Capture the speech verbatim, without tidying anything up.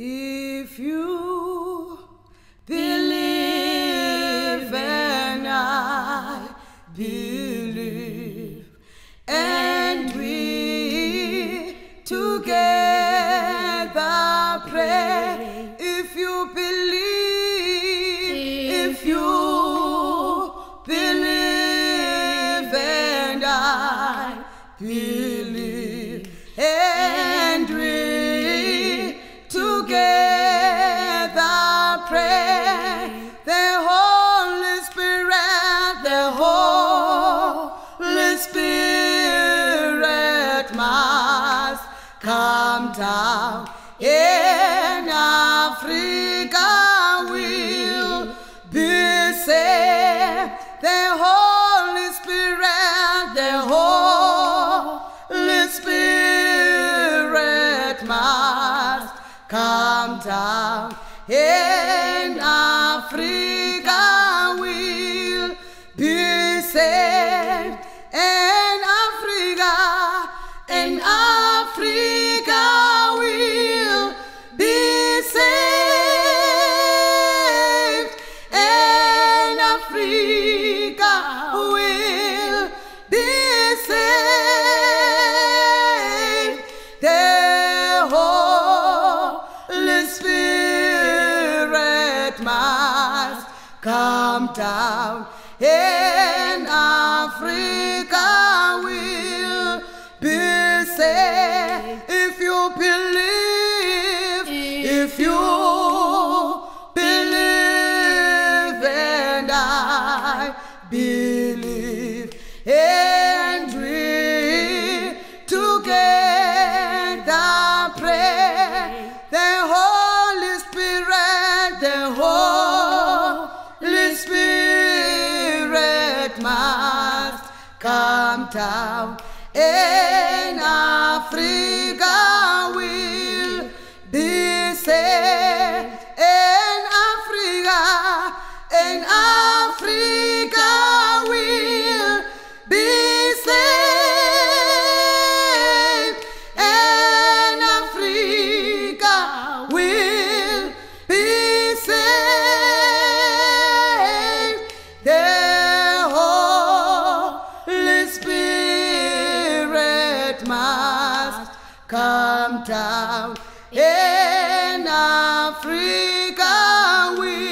If you believe and I believe, and we together pray. If you believe, if you believe and I believe, and we together pray. The Holy Spirit, the Holy Spirit must come down. In Africa will be saved. The Holy Spirit, the Holy Spirit must come down. In Africa will be saved. In Africa, in Africa will be saved. In Africa will be saved. The Holy Spirit must come down. In Africa will be saved. If you believe, if you believe and I believe, and we together pray. The Holy Spirit, the Holy Spirit must come down. In Africa will be saved. In Africa, in Africa will be saved. In Africa will be saved. The Holy Spirit must come down. In Africa we